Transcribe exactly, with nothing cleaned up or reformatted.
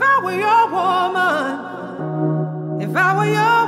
If I were your woman, if I were your